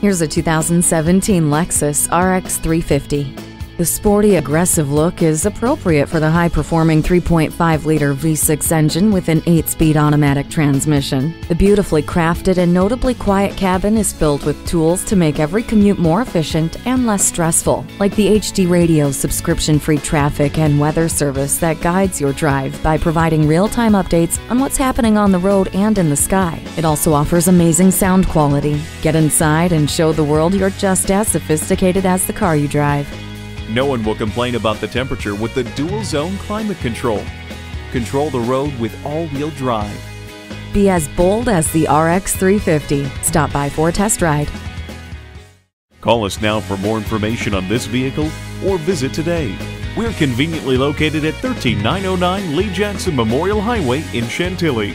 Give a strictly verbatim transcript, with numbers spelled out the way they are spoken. Here's a two thousand seventeen Lexus R X three fifty. The sporty, aggressive look is appropriate for the high-performing three point five liter V six engine with an eight speed automatic transmission. The beautifully crafted and notably quiet cabin is filled with tools to make every commute more efficient and less stressful, like the H D Radio subscription-free traffic and weather service that guides your drive by providing real-time updates on what's happening on the road and in the sky. It also offers amazing sound quality. Get inside and show the world you're just as sophisticated as the car you drive. No one will complain about the temperature with the dual zone climate control. Control the road with all-wheel drive. Be as bold as the R X three fifty. Stop by for a test ride. Call us now for more information on this vehicle or visit today. We're conveniently located at one three nine oh nine Lee Jackson Memorial Highway in Chantilly.